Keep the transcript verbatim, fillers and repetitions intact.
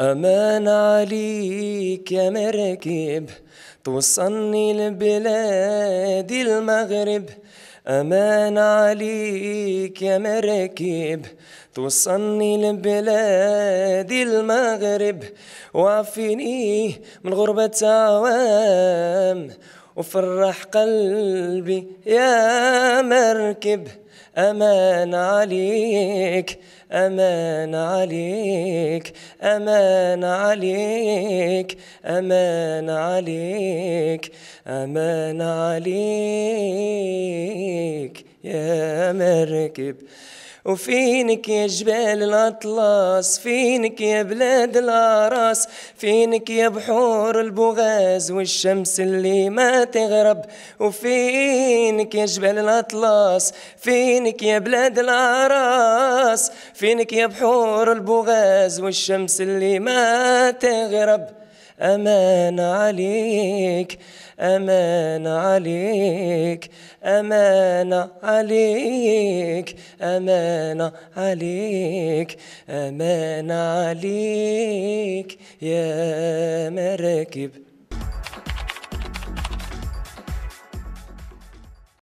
أمان عليك يا مركب توصلني لبلاد المغرب. أمان عليك يا مركب توصلني لبلاد المغرب. وعفيني من غربة عوام وفرح قلبي يا مركب. أمان عليك أمان عليك أمان عليك أمان عليك أمان عليك يا مركب. وفينك يا جبال الأطلس، فينك يا بلاد الأراس، فينك يا بحور البغاز والشمس اللي ما تغرب. وفينك يا جبال الأطلس، فينك يا بلاد الأراس، فينك يا بحور البغاز والشمس اللي ما تغرب. أمان عليك أمان عليك أمان عليك أمان عليك أمان عليك يا مركب.